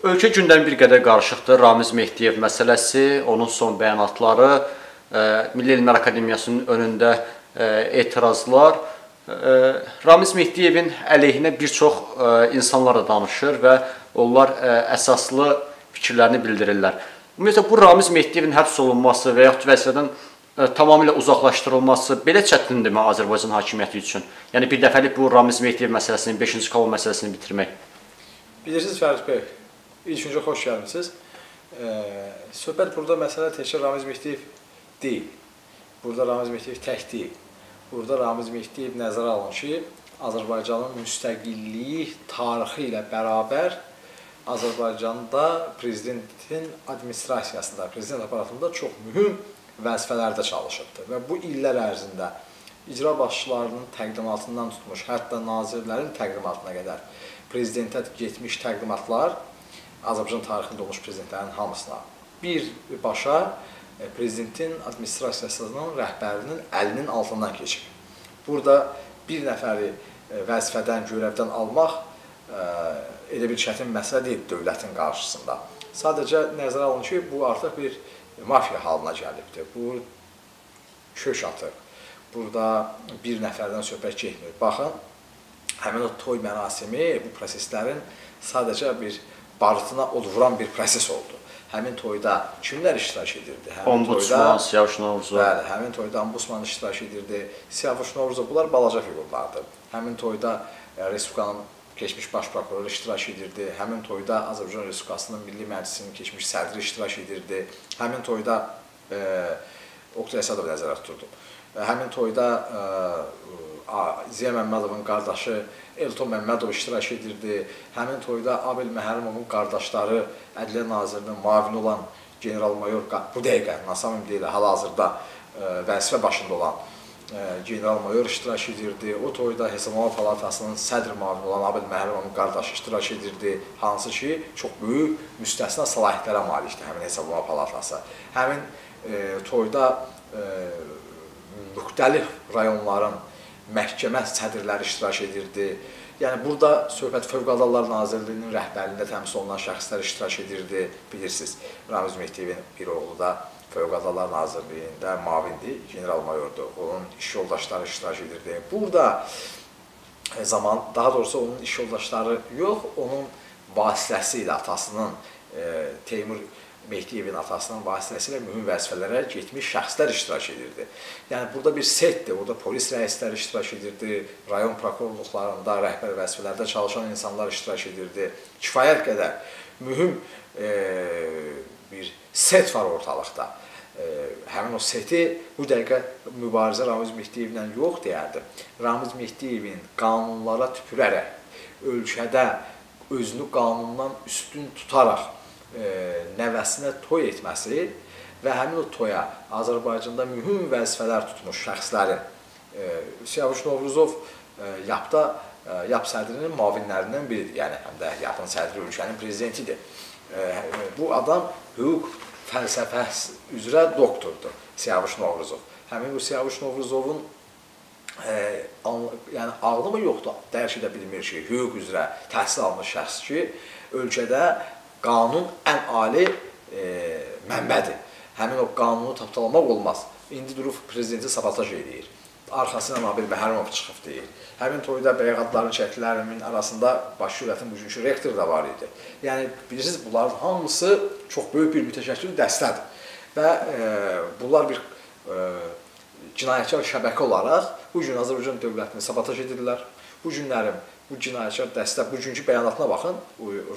Ölkə gündən bir qədər qarışıqdır. Ramiz Mehdiyev məsələsi, onun son bəyanatları, Milli Elmlər Akademiyasının önündə etirazlar. Ramiz Mehdiyevin əleyhinə bir çox insanlar da danışır və onlar əsaslı fikirlərini bildirirlər. Ümumiyyətlə, bu Ramiz Mehdiyevin həbs olunması və yaxud vəzifədən tamamilə uzaqlaşdırılması belə çətindir mi Azərbaycan hakimiyyəti üçün? Yəni, bir dəfəlik bu Ramiz Mehdiyev məsələsini, 5-ci kolon məsələsini bitirmək. Bilirsiniz, Fərid bəy, İlk öncə xoş gəlmişsiniz. Söhbət burada məsələ təkcə Ramiz Mehdiyev deyil. Burada Ramiz Mehdiyev tək deyil. Burada Ramiz Mehdiyev nəzərə alın ki, Azərbaycanın müstəqilliyi tarixi ilə bərabər Azərbaycanda prezidentin administrasiyasında, prezident aparatında çox mühüm vəzifələrdə çalışıbdır. Və bu illər ərzində icra başçılarının təqdimatından tutmuş, hətta nazirlərin təqdimatına qədər prezidentə getmiş təqdimatlar Azərbaycan tarixində olmuş prezidentlərin hamısına birbaşa prezidentin administrasiyasının rəhbərinin əlinin altından keçib. Burada bir nəfəri vəzifədən, görevdən almaq elə bir çətin məsələ deyil dövlətin qarşısında. Sadəcə nəzərə alın ki, bu artıq bir mafiya halına gəlibdir. Bu köş atır. Burada bir nəfərdən söhbət getmir. Baxın, həmin o toy mərasimi bu proseslərin sadəcə bir barıtına od vuran bir proses oldu. Həmin toyda kimlər iştirak edirdi? Ombudsman, Siyavuş Novruzov. Bəli, həmin toyda Ombudsman iştirak edirdi. Siyavuş Novruzov, bunlar balaca figurlardır. Həmin toyda Respublikanın keçmiş baş prokuroru iştirak edirdi. Həmin toyda Azərbaycan Respublikasının Milli Məclisinin keçmiş sədri iştirak edirdi. Həmin toyda Oktay Əsədov nəzərə tuturdu. Həmin toyda Ziya Məmmədovun qardaşı Elton Məmmədov iştirak edirdi. Həmin toyda Abil Məhərrəmovun qardaşları Ədliyyə Nazirinin mavini olan general-mayor, bu dəqiqə, Nasamim deyilə, hal-hazırda vəzifə başında olan general-mayor iştirak edirdi. O toyda Hesablama Palatasının sədr mavini olan Abil Məhərrəmovun qardaşı iştirak edirdi. Hansı ki, çox böyük müstəsna səlahiyyətlərə malikdir həmin Hesablama Palatası. Həmin toyda müxtəlif rayonların məhkəmə sədrləri iştirak edirdi. Yəni, burada söhbət Fövqəladə Nazirliyinin rəhbərliyində təmsil olunan şəxslər iştirak edirdi. Bilirsiniz, Ramiz Mehdiyevin bir oğlu da Fövqəladə Nazirliyində mavindi, general-mayordu. Onun iş yoldaşları iştirak edirdi. Burada zaman, daha doğrusu onun iş yoldaşları yox, onun vasitəsilə atasının, Teymur Mehdiyevin atasının vasitəsilə mühüm vəzifələrə getmiş şəxslər iştirak edirdi. Yəni, burada bir setdir, orada polis rəisləri iştirak edirdi, rayon prokurorluqlarında, rəhbər vəzifələrdə çalışan insanlar iştirak edirdi. Kifayət qədər mühüm bir set var ortalıqda. Həmin o seti bu dəqiqə mübarizə Ramiz Mehdiyevlə yox deyərdi. Ramiz Mehdiyevin qanunlara tüpürərək, ölkədə özünü qanundan üstün tutaraq, nəvəsinə toy etməsi və həmin o toya Azərbaycanda mühüm vəzifələr tutmuş şəxslərin Siyavuş Novruzov YAP sədrinin mavinlərindən biridir, yəni həm də YAP-ın sədri ölkənin prezidentidir. Bu adam hüquq fəlsəfəsi üzrə doktordur, Siyavuş Novruzov. Həmin bu Siyavuş Novruzovun ağlı mı yoxdur, dərk edə bilmir ki, hüquq üzrə təhsil almış şəxs ki, ölkədə qanun ən ali mənbədir. Həmin o qanunu tapdalamaq olmaz. İndi durub prezidenti sabotaj edir. Arxasından Abil Məhərrəmov çıxıb deyir. Həmin toyda bəyəqadların şəkillərinin arasında baş şöhrətin bugünkü rektor da var idi. Yəni, bilirsiniz, bunların hamısı çox böyük bir mütəşəkkil dəstədir. Və bunlar bir cinayətkar şəbəkə olaraq bu gün Azərbaycan dövlətini sabotaj edirlər. Bu günlərim bu cinayətkar dəstə, bugünkü bəyanatına baxın,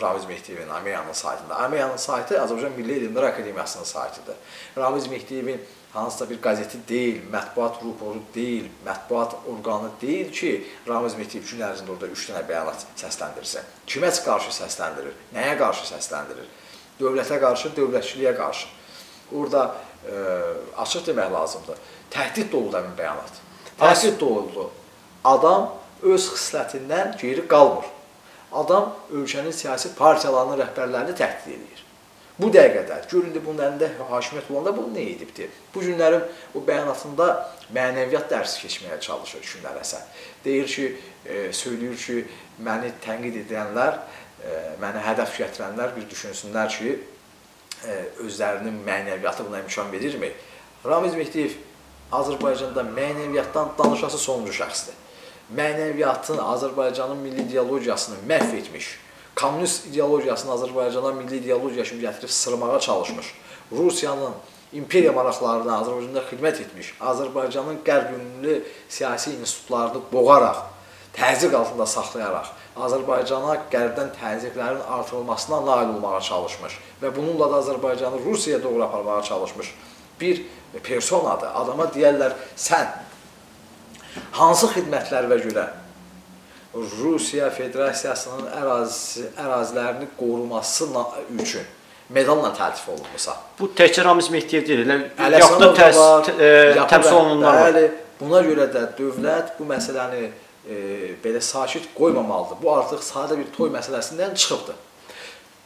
Ramiz Mehdiyevin Ameyanın saytında. Ameyanın saytı Azərbaycan Milli Elmlər Akademiyasının saytıdır. Ramiz Mehdiyevin hansısa bir qəzeti deyil, mətbuat ruporu deyil, mətbuat orqanı deyil ki, Ramiz Mehdiyev gün ərzində orada 3 dənə bəyanat səsləndirirsə. Kimə qarşı səsləndirir, nəyə qarşı səsləndirir? Dövlətə qarşı, dövlətçiliyə qarşı. Orada açıq demək lazımdır. Təhdid dolu da bir bəyanat. Təhdid dolu adam öz xislətindən geri qalmır. Adam ölkənin siyasi partiyalarının rəhbərlərini təhdid edir. Bu dəqiqədə, göründü bunun əlində hakimiyyət olanda bu nə edibdir? Bu günlərin o bəyanatında mənəviyyat dərsi keçməyə çalışır günlərəsə. Deyir ki, söylüyür ki, məni tənqid edənlər mənə hədəf gətirənlər bir düşünsünlər ki, özlərinin mənəviyyatı buna imkan verirmi? Ramiz Mehdiyev Azərbaycanda mənəviyyatdan danışası sonuncu şəxsdir. Mənəviyyatın, Azərbaycanın milli ideologiyasını məhv etmiş, kommunist ideologiyasını Azərbaycana milli ideologiya kimi gətirib sırmağa çalışmış, Rusiyanın imperiya maraqlarına Azərbaycanda xidmət etmiş, Azərbaycanın qərb ünlü siyasi institutlarını boğaraq, təzyiq altında saxlayaraq, Azərbaycana qərbdən təzyiqlərin artırılmasına nail olmağa çalışmış və bununla da Azərbaycanı Rusiyaya doğru aparmağa çalışmış bir personadır. Adama deyərlər, sən hansı xidmətlərə görə Rusiya Federasiyasının ərazilərini qoruması üçün medalla təltif olunmuşsa? Bu təkcə Ramiz Mehdiyev deyil, yaxud da təmsil olunanlar var. Bəli, buna görə də dövlət bu məsələni belə sakit qoymamalıdır. Bu artıq sadə bir toy məsələsindən çıxıbdır.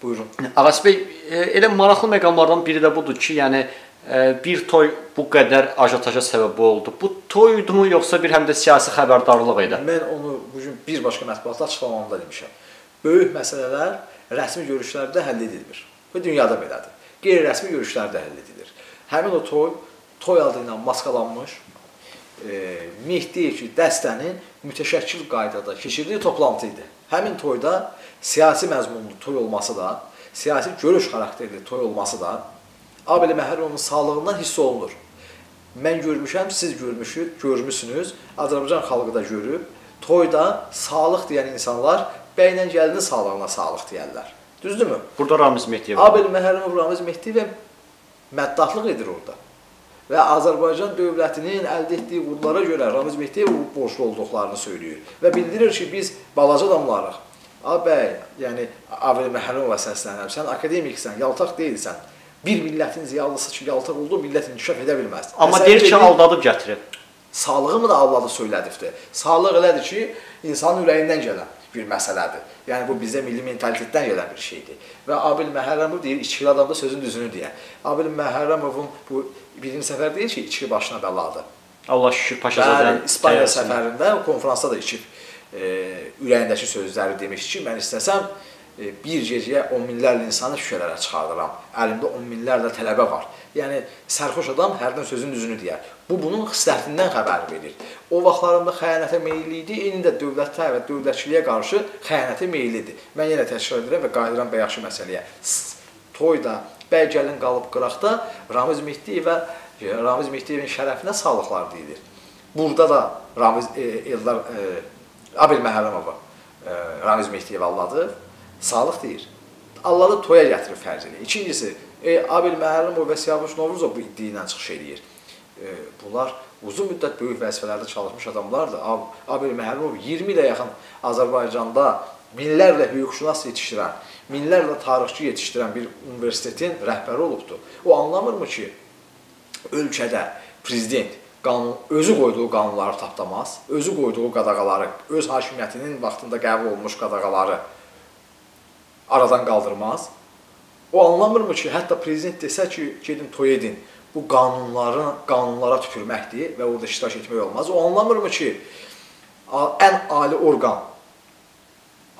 Buyurun. Ağas bəy, elə maraqlı məqamlardan biri də budur ki, yəni bir toy bu qədər ajiotaja səbəb oldu. Bu toydu mu, yoxsa bir həm də siyasi xəbərdarlıq idi? Mən onu bugün bir başqa mətbuatda açıqlamamda demişəm. Böyük məsələlər rəsmi görüşlərdə həll edilir. Bu dünyada belədir. Qeyri-rəsmi görüşlərdə həll edilir. Həmin o toy adı ilə maskalanmış Mehdiyev ki, dəstənin mütəşəkkil qaydada keçirdiyi toplantı idi. Həmin toyda siyasi məzmunlu toy olması da, siyasi görüş xarakterli toy olması da Abil Məhərrəmovun sağlığından hiss olunur. Mən görmüşəm, siz görmüşsünüz, Azərbaycan xalqı da görüb. Toyda sağlıq deyən insanlar bəylə gəlinin sağlığına sağlıq deyərlər. Düzdürmü? Burada Ramiz Mehdiyev. Abil Məhərrəmov Ramiz Mehdiyevə məddaflıq edir orada. Və Azərbaycan dövlətinin əldə etdiyi uğurlara görə Ramiz Mehdiyev borclu olduqlarını söylüyor. Və bildirir ki, biz balaca adamlarıq. Abəy, yəni Abil Məhərrəmova səslənirəm, sən akademiksən, yaltaq deyilsən. Bir millətin ziyalısı ki, yaltaq oldu, millət inkişaf edə bilməz. Amma deyir ki, aldadıb gətirib. Sağlığımı da aldadı söylədibdir. Sağlıq elədir ki, insanın ürəyindən gələn bir məsələdir. Yəni, bu bizə milli mentalitetdən gələn bir şeydir. Və Abil Məhərrəmov deyir, içkili adamda sözün düzünü deyən. Abil Məhərrəmovun bu birinci səfər deyir ki, içki başına bəladır. Allah şükür, Paşazadə. İspanya səfərində, konferansda da içib ürəyindəki sözləri demiş ki, mən istəsəm bir gecəyə 10 minlərlə insanı şükələrə çıxardıram. Əlimdə 10 minlərlə tələbə var. Yəni, sərxoş adam hərdən sözün düzünü deyər. Bu, bunun xislətlindən xəbər verir. O vaxtlarında xəyanətə meyilli idi, indi də dövlətə və dövlətçiliyə qarşı xəyanətə meyillidir. Mən yenə təkrar edirəm və qayıdıram bəyəxşi məsələyə. Toyda, bəygəlin qalıb qıraqda Ramiz Mehdiyevin şərəfinə sağlıqlar deyilir. Burada da Abil Məhərrəmova Ramiz Mehdiyev alladı. Sağlıq deyir. Alladı toya gətirib fərz edir. İkincisi, Abil Məhərrəmov və Siyavuş Novruzov bu iddia ilə çıxış edir. Bunlar uzun müddət böyük vəzifələrdə çalışmış adamlardır. Abil Məhərrəmov 20 ilə yaxın Azərbaycanda minlərlə hüquqşünas yetişdirən, minlərlə tarixçi yetişdirən bir universitetin rəhbəri olubdur. O anlamırmı ki, ölkədə prezident özü qoyduğu qanunları tapdamaz, özü qoyduğu qadağaları, öz hakimiyyətinin vaxtında qəbul olmuş qadağaları aradan qaldırmaz. O anlamırmı ki, hətta prezident desə ki, gedin toy edin, bu qanunlara tüpürməkdir və orada iştirak etmək olmaz. O anlamırmı ki, ən ali orqan,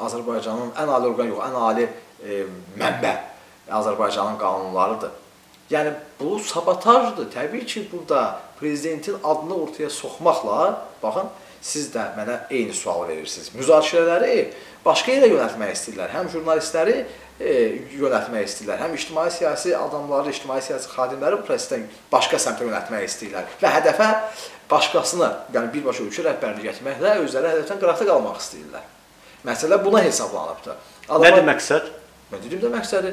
Azərbaycanın ən ali orqan yox, ən ali mənbə Azərbaycanın qanunlarıdır. Yəni, bu sabotajdır. Təbii ki, burada prezidentin adını ortaya soxmaqla, baxın, siz də mənə eyni sual verirsiniz. Müzakirələri başqa yerə yönətmək istəyirlər. Həm jurnalistləri yönətmək istəyirlər, həm ictimai-siyasi adamları, ictimai-siyasi xadimləri presdən başqa səmtə yönətmək istəyirlər və hədəfə başqasını, yəni birbaşa ölkə rəhbərliyi etməklə özləri hədəfdən qıraqda qalmaq istəyirlər. Məsələ buna hesablanıbdır. Nədir məqsəd? Mən dedim də məqsədi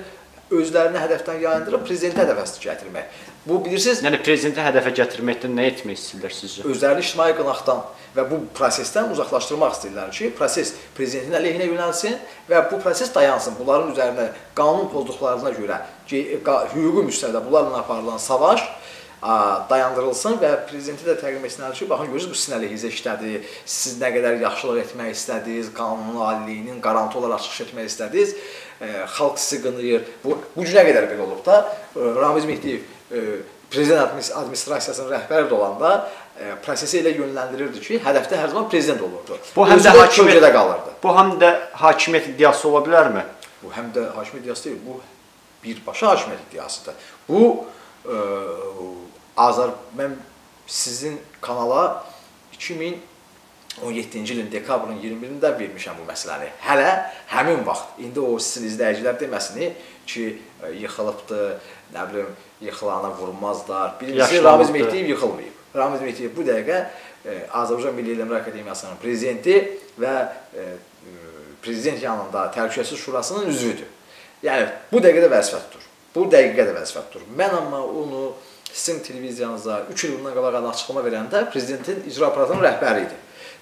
özlərini hədəfdən yayındırıb prezidentə hədəfə gətirmək. Bu, bilirsiniz... Yəni, prezidentə hədəfə gətirməkdən nə etmək istəyirlər sizcə? Özlərini ictimai qınaqdan və bu prosesdən uzaqlaşdırmaq istəyirlər ki, proses prezidentin əleyhinə yönəlsin və bu proses dayansın. Bunların üzərində qanun pozduqlarına görə hüquqi müstəvidə bunlarla aparılan savaş dayandırılsın və prezidenti də təqdim etsinlər ki, baxın, görürsünüz, bu sizin əleyhinizə işlədi, siz nə qədər yaxşılıq etmək istədiniz, qanunun aliliyinin qarantı olaraq çıxış etmək istədiniz, xalq sizi qınayır, bu günə qədər belə olub da, Ramiz Mehdiyev prezident administrasiyasının rəhbəri də olanda prosesi elə yönləndirirdi ki, hədəfdə hər zaman prezident olurdu. Bu həm də hakimiyyətdə qalırdı. Bu həm də hakimiyyət iddiası ola bilərmi? Bu həm də hakimiyyət iddiası deyil, bu birbaşa hakimiyyət iddiasıdır. Bu, mən sizin kanala 2017-ci ilin dekabrın 21-də vermişəm bu məsələni. Hələ həmin vaxt, indi o sizin izləyicilər deməsin ki, yıxılıbdı, nə bilim, yıxılana vurmazlar. Birincisi, Ramiz Mehdiyev yıxılmayıb. Ramiz Mehdiyev bu dəqiqə Azərbaycan Milli Elmlər Akademiyasının prezidenti və prezident yanında Təhlükəsizlik Şurasının üzvüdür. Yəni, bu dəqiqə də vəzifə tutur. Bu dəqiqə də vəzifə tutur. Mən amma onu sizin televiziyanıza 3 il bundan qabaq açıqlama verəndə prezidentin icra aparatının rəhbəri idi.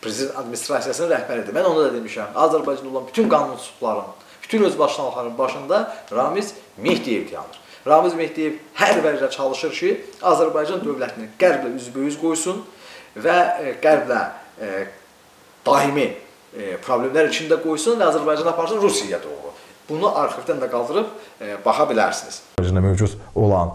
Prezident administrasiyasının rəhbəri idi. Mən ona da demişəm, Azərbaycanda olan bütün qanunsuzluqların, bütün öz başlanğıcların başında Ramiz Mehdiyev dayanır. Ramiz Mehdiyev hər vəclə çalışır ki, Azərbaycan dövlətini qərblə üzbəyüz qoysun və qərblə daimi problemlər içində qoysun və Azərbaycan aparsın Rusiyaya doğru. Bunu arxivdən də qaldırıb baxa bilərsiniz. Azərbaycanda mövcud olan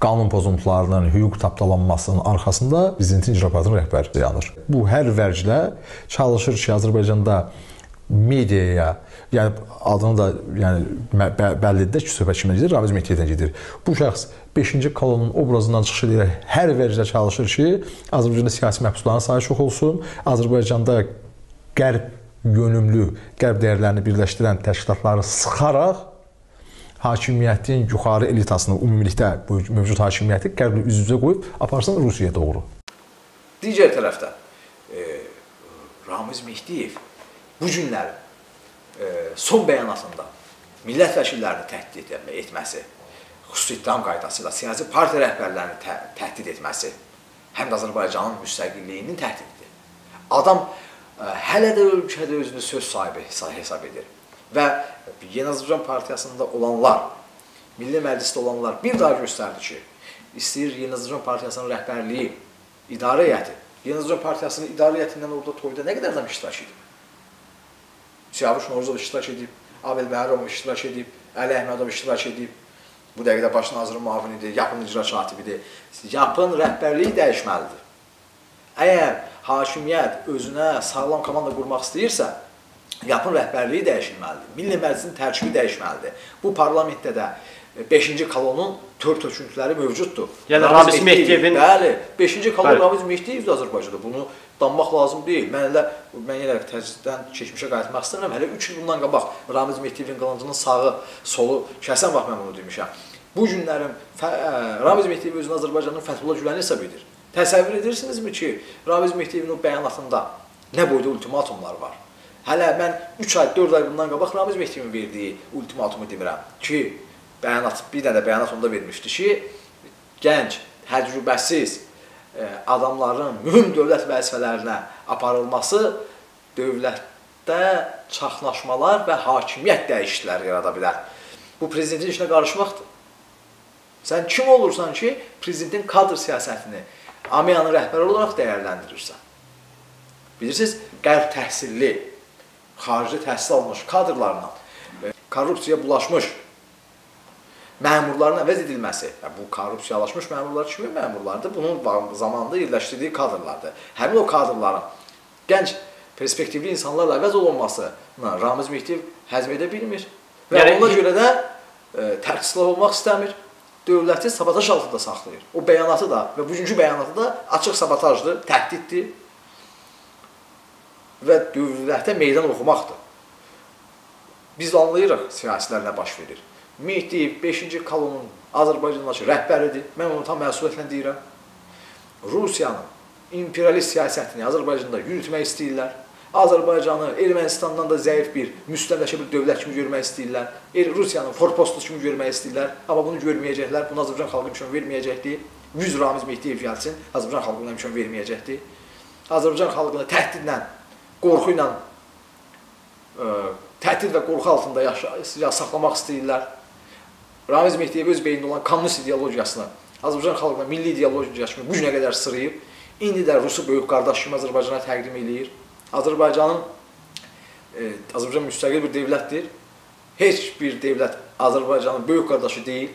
qanun pozuntularının, hüquq tapdalanmasının arxasında prezidentin icra aparatının rəhbəri dayanır. Bu hər vəclə çalışır ki, Azərbaycanda mediaya, yəni adını da bəllidir ki, söhbət kimdən gedir, Ramiz Mehdiyevdən gedir. Bu şəxs 5-ci kolonun obrazından çıxış edərək hər vəclə çalışır ki, Azərbaycanda siyasi məhbusların sayı çox olsun, Azərbaycanda qərb yönümlü, qərb dəyərlərini birləşdirən təşkilatları sıxaraq hakimiyyətin yuxarı elitasını, ümumilikdə mövcud hakimiyyəti qərblə üz-üzə qoyub aparsın Rusiyaya doğru. Digər tərəfdə Ramiz Mehdiyev bu günlərin son bəyanatında millət vəkillərini təhdid etməsi, xüsusi ittiham qaydası ilə siyasi partiya rəhbərlərini təhdid etməsi, həm də Azərbaycanın müstəqilliyinin təhdididir. Adam hələ də ölkədə özünü söz sahibi hesab edir və Yeni Azərbaycan Partiyasında olanlar, Milli Məclisdə olanlar bir daha göstərdi ki, istəyir Yeni Azərbaycan Partiyasının rəhbərliyi, idarə heyəti, Yeni Azərbaycan Partiyasının idarə heyətindən orada toyda nə qədər adam iştirak edib? Siyavuş Novruzov iştirak edib, Abil Məhərrəmov iştirak edib, Əli Əhmədov iştirak edib, bu dəqiqədə baş nazirin müavinidir, yapın icra katibidir. Yapın rəhbərliyi dəyişməlidir. Əgər hakimiyyət özünə sağlam komanda qurmaq istəyirsə, yapın rəhbərliyi dəyişməlidir, Milli Məclisin tərkibi dəyişməlidir. Bu parlamentdə də 5-ci kolonun tör-töküntüləri mövcuddur. Yəni Ramiz Mehdiyevin... Bəli, 5-ci kolon Ramiz Mehdiyevdir Azərbaycanda. Bunu danmaq lazım deyil. Mən elə təzdən keçmişə qayıtmaq istəyirəm. Hələ 3 il bundan qabaq Ramiz Mehdiyevin qılıncının sağı, solu kəsən vaxt mən bunu demişəm. Bu günlərin Ramiz Mehdiyev özünü Azərbaycanın Fəthullah Gülen hesab edir. Təsəvvür edirsinizmi ki, Ramiz Mehdiyevin o bəyanatında nə boyda ultimatumlar var? Hələ mən 3 ay, 4 ay bundan qabaq Ramiz Mehdiyevin verdiyi ultimatumu demirəm ki, bir dənə bəyanat onda vermişdi ki, gənc, təcrübəsiz adamların mühüm dövlət vəzifələrinə aparılması dövlətdə çaxnaşmalar və hakimiyyət dəyişiklikləri yarada bilər. Bu, prezidentin işinə qarışmaqdır. Sən kim olursan ki, prezidentin kadr siyasətini Ameyanın rəhbəri olaraq dəyərləndirirsən. Bilirsiniz, qərb təhsilli, xarici təhsil almış kadrlarla korrupsiyaya bulaşmış məmurların əvəz edilməsi, bu korrupsiyalaşmış məmurlar kimi məmurlardır, bunun zamanında yerləşdirdiyi kadrlardır. Həmin o kadrların gənc, perspektivli insanlarla əvəz olunmasını Ramiz Mehdiyev həzm edə bilmir və ona görə də tərkislah olmaq istəmir, dövləti sabotaj altında saxlayır. O bəyanatı da və bugünkü bəyanatı da açıq sabotajdır, təhdiddir və dövlətə meydan oxumaqdır. Biz anlayırıq siyasilərlə baş verir. Mehdiyev 5-ci kolonun Azərbaycandaşı rəhbəridir. Mən onu tam məsuliyyətlə deyirəm. Rusiyanın imperialist siyasətini Azərbaycanda yürütmək istəyirlər. Azərbaycanı Ermənistandan da zəif bir, müstəmləkə bir dövlət kimi görmək istəyirlər. Rusiyanın forpostu kimi görmək istəyirlər. Amma bunu görməyəcəklər. Bunu Azərbaycan xalqı imkan verməyəcəkdir. 100 Ramiz Mehdiyev gəlsin, Azərbaycan xalqına imkan verməyəcəkdir. Azərbaycan xalqını təhdidlə, qorxu ilə, təhdid və qorxu altında saxlamaq istəyirlər. Ramiz Mehdiyev öz beynində olan kommunist ideologiyasını Azərbaycan xalqına milli ideologiya kimi bu günə qədər sırayıb, indi də Rusu böyük qardaş kimi Azərbaycana təqdim eləyir. Azərbaycan müstəqil bir dövlətdir. Heç bir dövlət Azərbaycanın böyük qardaşı deyil.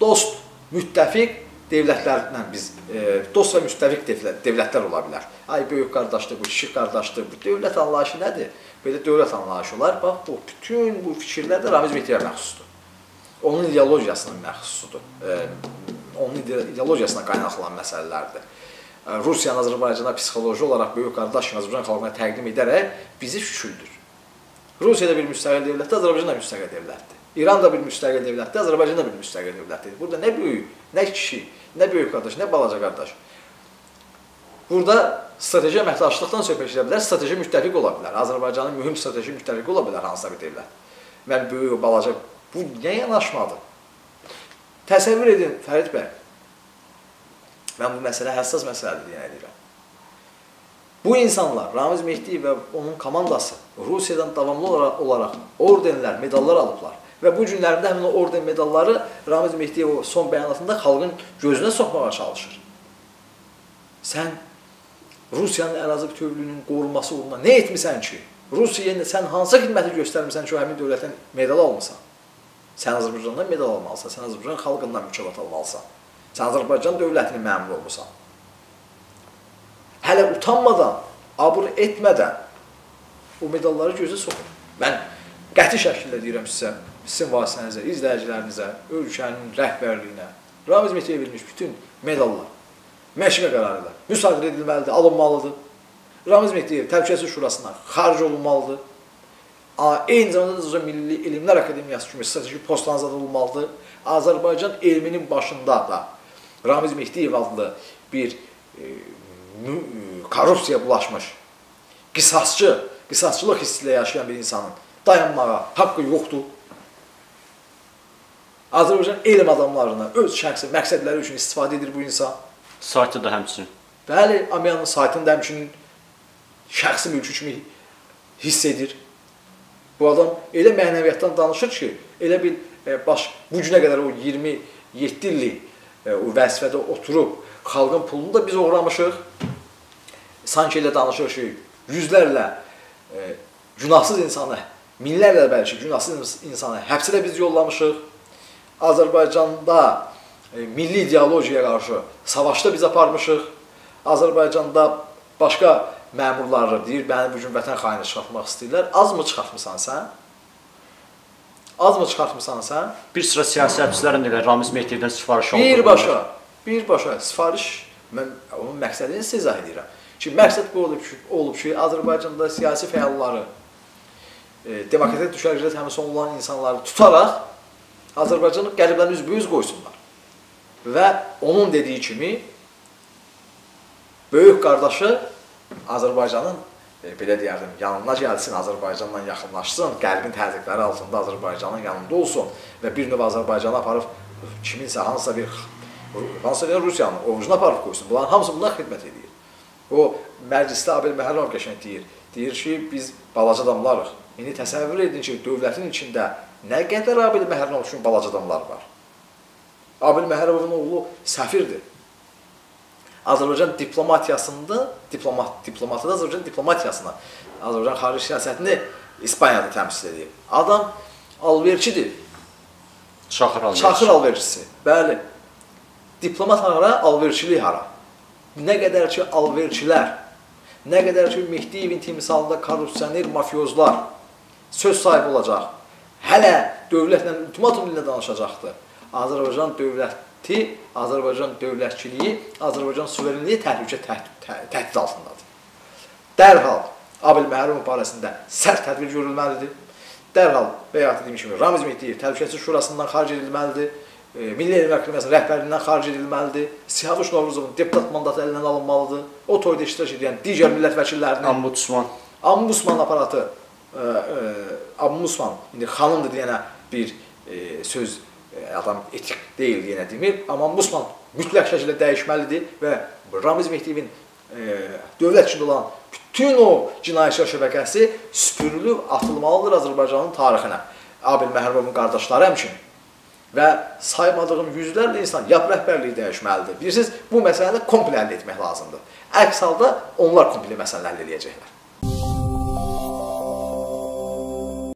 Dost, müttəfiq devlətlərlə biz dost və müstəviq devlətlər ola bilər. Ay, böyük qardaşdır, bu kiçik qardaşdır, bu dövlət anlayışı nədir? Belə dövlət anlayışı olar. Bax, bu, bütün bu fikirlər də Ramiz Mehdiyevə məxsusdur. Onun ideologiyasının məxsusudur. Onun ideologiyasına qaynaqlanan məsələlərdir. Rusiyanın Azərbaycana psixoloji olaraq böyük qardaş kimi Azərbaycan xalqına təqdim edərək bizi küçüldür. Rusiyada bir müstəqil devlətdir, Azərbaycanda müstəqil devlətdir. İran da bir müstəqil devlətdir, Azərbaycan da bir müstəqil devlətdir. Burada nə böyük, nə kişi, nə böyük qardaş, nə balaca qardaş. Burada strateji əməkdaşlıqdan söhbət edə bilər, strateji müttəfiq ola bilər. Azərbaycanın mühüm strateji müttəfiq ola bilər hansısa bir devlət. Mən böyük, balaca, bu niyə yanaşmadı? Təsəvvür edin, Fərid bəy, mən bu məsələ həssas məsələdir deyə edirəm. Bu insanlar, Ramiz Mehdiyev və onun komandası Rusiyadan davamlı olaraq ordenlər, medallar alıblar. Və bu günlərdə həmin o orden medalları Ramiz Mehdiyev son bəyanatında xalqın gözünə soxmağa çalışır. Sən Rusiyanın ərazi bütövlüyünün qorunması uğruna nə etmisən ki? Rusiyaya sən hansı xidməti göstərmisən ki, o həmin dövlətdən medal almısan? Sən Azərbaycandan medal almalısan, sən Azərbaycan xalqından mükafat almalısan, sən Azərbaycan dövlətinin məmuru olmuşsan. Hələ utanmadan, abur etmədən o medalları gözə soxur. Mən qəti şəkildə deyirəm sizə, sizin vasitənizə, izləyicilərinizə, ölkənin rəhbərliyinə, Ramiz Mehdiyevə verilmiş bütün medallar, məhkəmə qərarıyla müsadirə edilməlidir, alınmalıdır. Ramiz Mehdiyev Təhlükəsizlik Şurasından xaric olunmalıdır. Eyni zamanda da Milli Elmlər Akademiyası kimi stratejik postdan azad olunmalıdır. Azərbaycan elminin başında da Ramiz Mehdiyev adlı bir korrupsiyaya bulaşmış, qisasçılıq hissi ilə yaşayan bir insanın dayanmağa haqqı yoxdur. Azərbaycan elm adamlarına öz şəxsi məqsədləri üçün istifadə edir bu insan. Saytı da həmçinin. Bəli, Ameyanın saytını da həmçinin şəxsi mülkü kimi hiss edir. Bu adam elə mənəviyyatdan danışır ki, elə bil bu günə qədər o 27 illik o vəzifədə oturub, xalqın pulunu da biz uğramışıq. Sanki elə danışır ki, yüzlərlə günahsız insanı, minlərlə bəlkə günahsız insanı həbsə də biz yollamışıq. Azərbaycanda milli ideologiyaya qarşı savaşda biz aparmışıq. Azərbaycanda başqa məmurları deyir, məni bu gün vətən xaini çıxartmaq istəyirlər. Az mı çıxartmısan sən? Az mı çıxartmısan sən? Bir sıra siyasi həbslərin elə Ramiz Mehdiyevdən sifariş olunur. Birbaşa sifariş, mən onun məqsədini sizə izah edirəm ki, məqsəd bu olub ki, Azərbaycanda siyasi fəalları, demokratik düşərgədə təmsil olunan insanları tutaraq Azərbaycanın qəliblərini üzbə-üz qoysunlar və onun dediyi kimi böyük qardaşı Azərbaycanın belə deyərdim, yanına gəlsin, Azərbaycanla yaxınlaşsın, qəlbin təzyiqləri altında Azərbaycanın yanında olsun və bir növ Azərbaycanı aparıb kiminsə hansısa bir Rusiyanın ovucuna aparıb qoysun. Bunların hamısı bundan xidmət edir. O, məclisdə Abil Məhərrəmov qəşəng deyir ki, biz balaca adamlarıq. İndi təsəvvür edin ki, dövlətin içində nə qədər Abil Məhərrəmov üçün balaca adamlar var? Abil Məhərrəmovun oğlu səfirdir. Azərbaycan diplomatı da Azərbaycan diplomatiyasına, Azərbaycan xarici siyasətini İspaniyada təmsil edir. Adam alverçidir. Çaxır alverçisi. Bəli. Diplomat hara, alverçilik hara. Nə qədər ki, alverçilər, nə qədər ki, Mehdiyevin timsalında korrupsioner mafiozlar söz sahibi olacaq, hələ dövlətlə, ultimatum ilə danışacaqdır. Azərbaycan dövləti, Azərbaycan dövlətçiliyi, Azərbaycan suverenliyi təhdid altındadır. Dərhal Abil Məhərrəmov barəsində sərt tədbir görülməlidir. Dərhal, bəyanat etdiyim kimi, Ramiz Mehdiyev Təhlükəsizlik Şurasından xaric edilməlidir. Milli Elmlər Akademiyasının rəhbərliyindən xaric edilməlidir. Siyavuş Novruzovun deputat mandatı əlindən alınmalıdır. O toyda iştirak edən digər millət vəkillərinin Ombudsman aparatı, Ombudsman, indi xanımdır deyənə bir söz, adam etik deyil deyənə demir, amma Ombudsman mütləq şəkildə dəyişməlidir və Ramiz Mehdiyevin dövlət içində olan bütün o cinayətçilik şəbəkəsi süpürülüb atılmalıdır Azərbaycanın tarixinə. Abil Məhərrəmovun qardaşları həmçinin. Və saymadığım yüzlərlə insan yap rəhbərliyi dəyişməlidir. Bilirsiniz, bu məsələni komple həll etmək lazımdır. Əks halda onlar komple məsələni həll edəcəklər.